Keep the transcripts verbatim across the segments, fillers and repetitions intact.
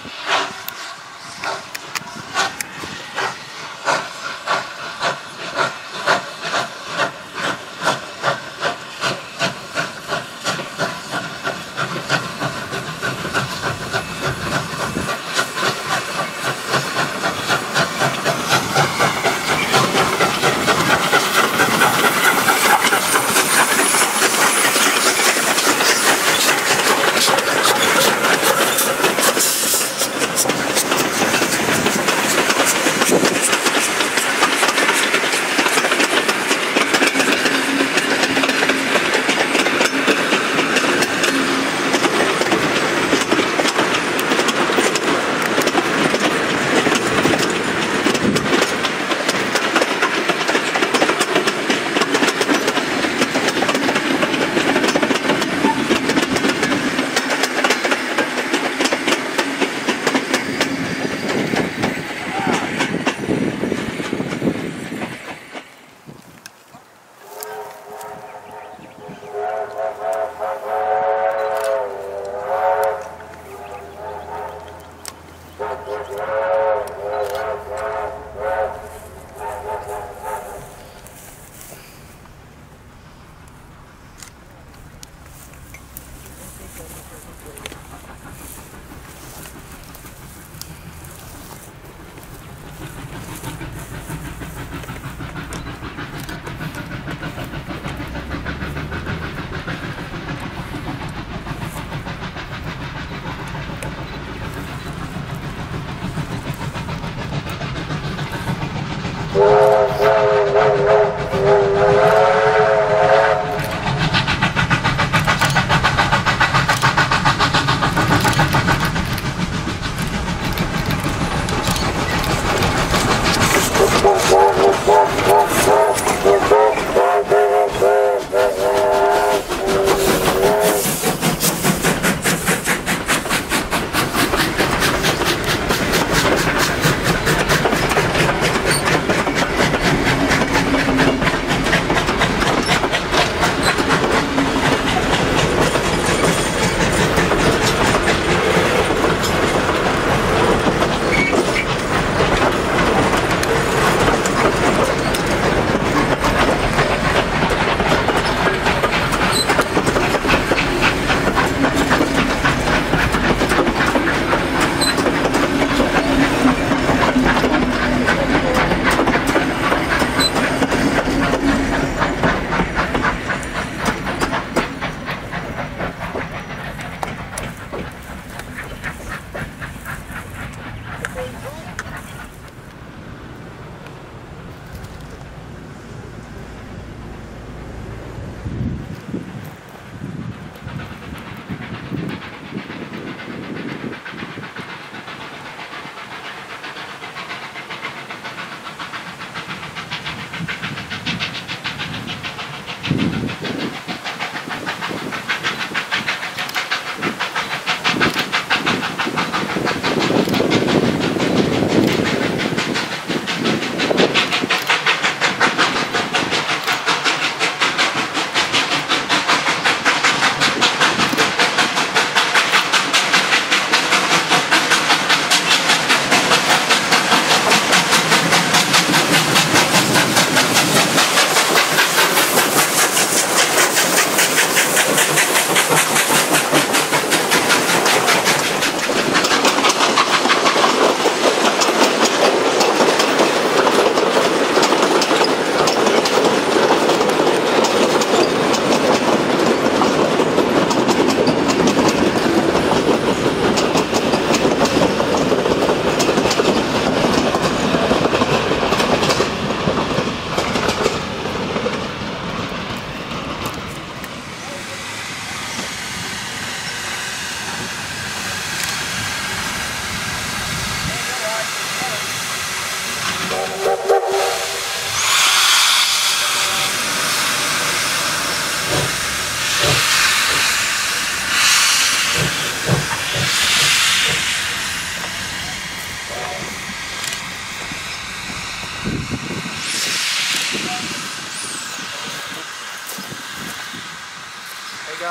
How you going,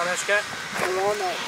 S K? Hello, mate.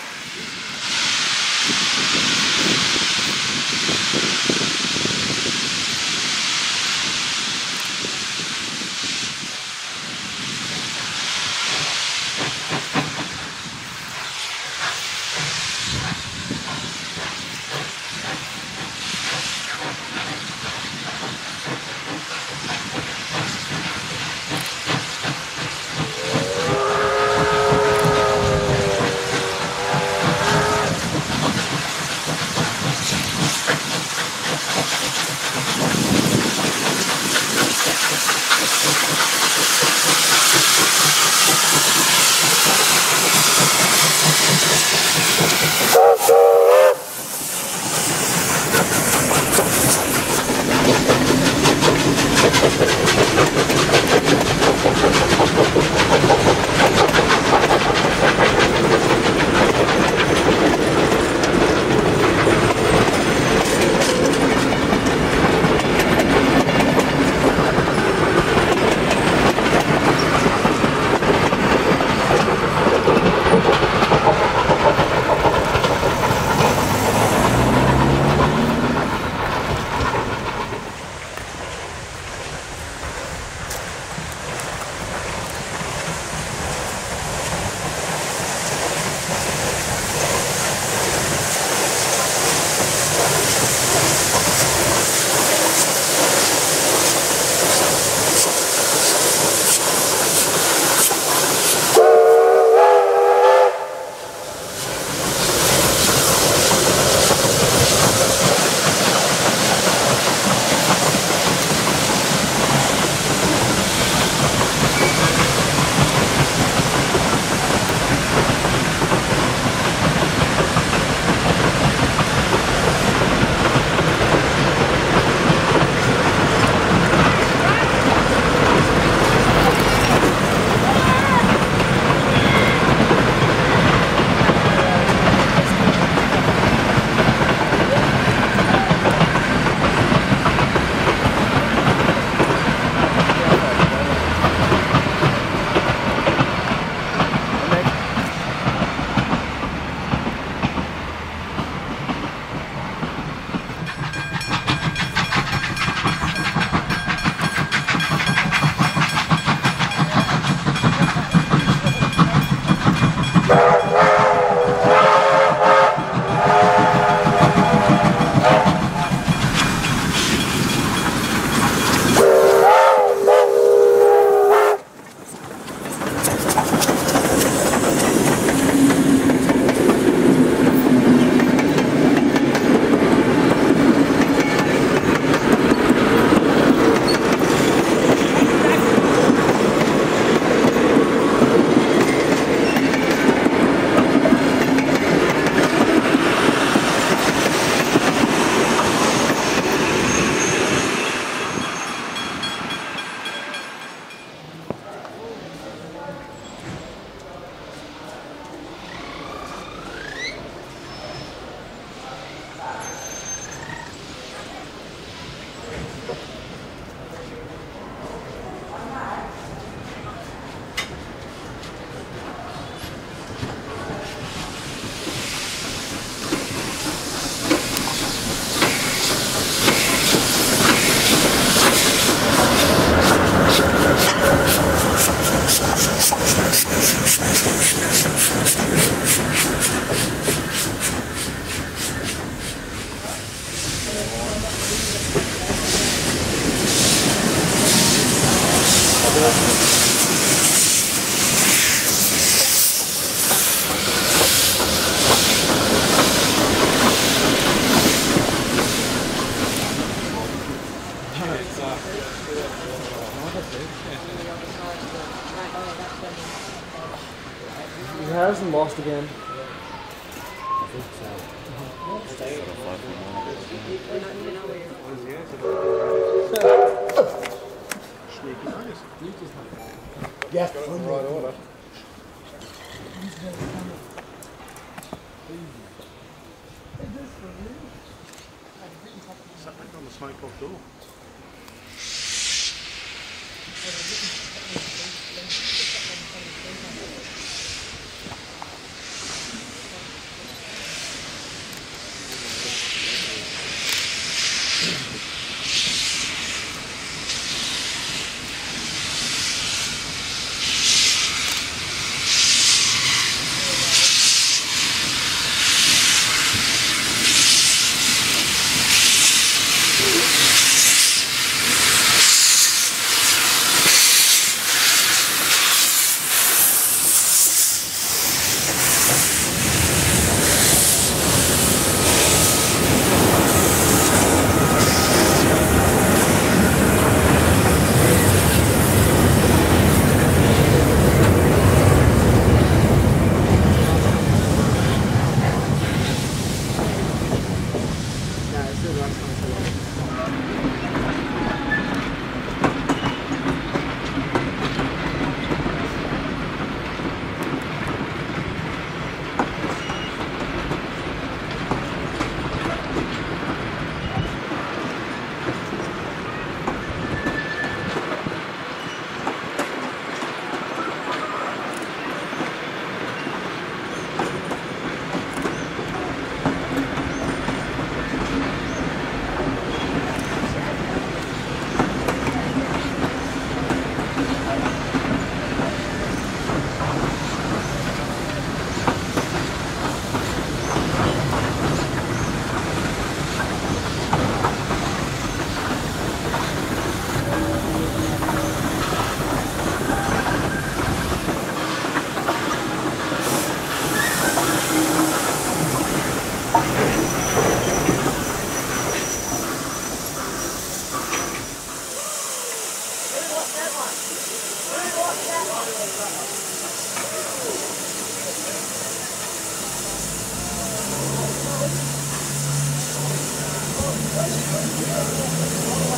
lost again? I think so. Mm-hmm. Yes, got it in the right order. Sat back on the smoke box door. Let's go.